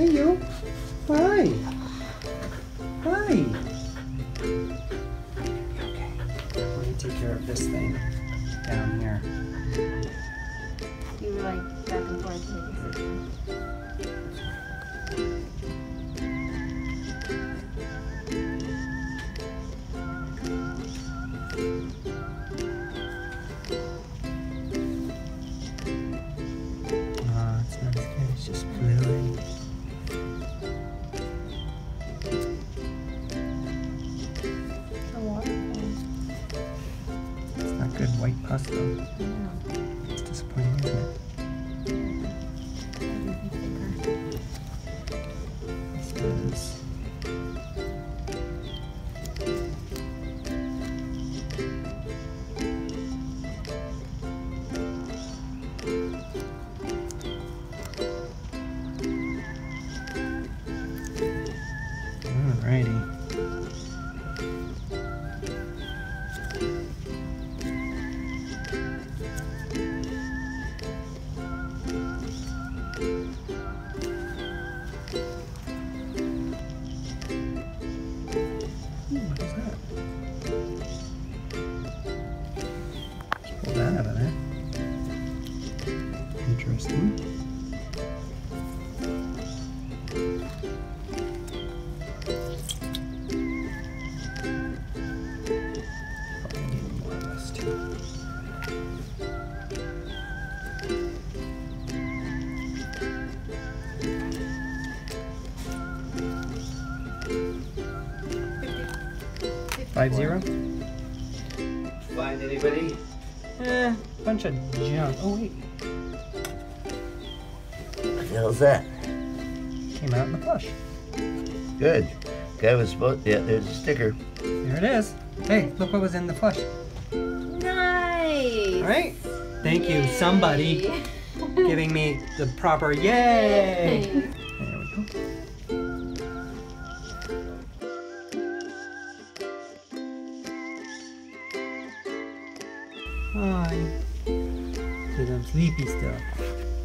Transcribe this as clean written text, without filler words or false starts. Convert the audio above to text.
Hello. Hi. Hi. Okay. Let me take care of this thing down here. You like back and forth making it. White pasta. Yeah. It's disappointing, isn't it? Alrighty. Interesting. Probably need more of this too. $50. 50? Find anybody? Bunch of junk. Oh wait. How's that? Came out in the plush. Good. Guy was supposed. Yeah, there's a sticker. There it is. Hey, look what was in the plush. Nice. All right. Thank you, somebody, giving me the proper yay. There we go. Hi. 'Cause I'm sleepy still.